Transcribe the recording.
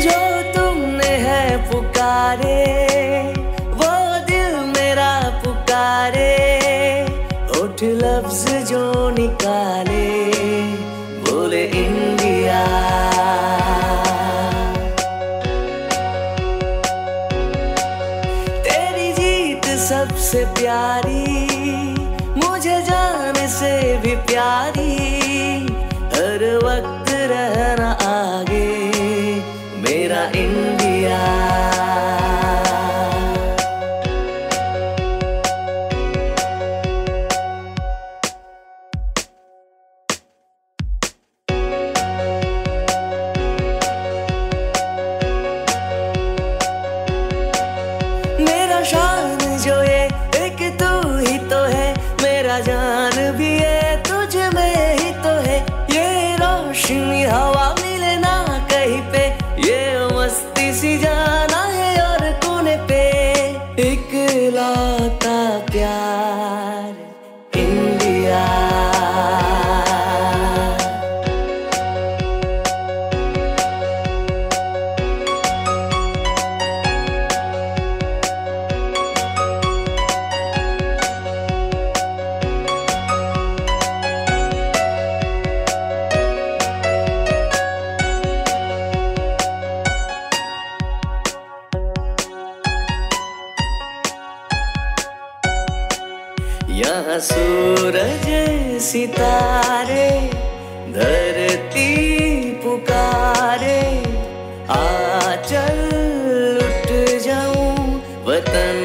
जो तुमने है पुकारे, वो दिल मेरा पुकारे। ओठ लफ्ज जो निकाले बोले इंडिया। तेरी जीत सबसे प्यारी, मुझे जाने से भी प्यारी। हर वक्त रहना आगे मेरा इंडिया। मेरा शान जो है एक तू ही तो है, मेरा जान भी है तुझ में ही तो है। ये रोशनी हवा मिले ना कहीं पे, ये मस्ती सी जाना है और कोने पे। इकलौता प्यार इंडिया। यहाँ सूरज सितारे, धरती पुकारे। आ चल लुट जाऊं वतन।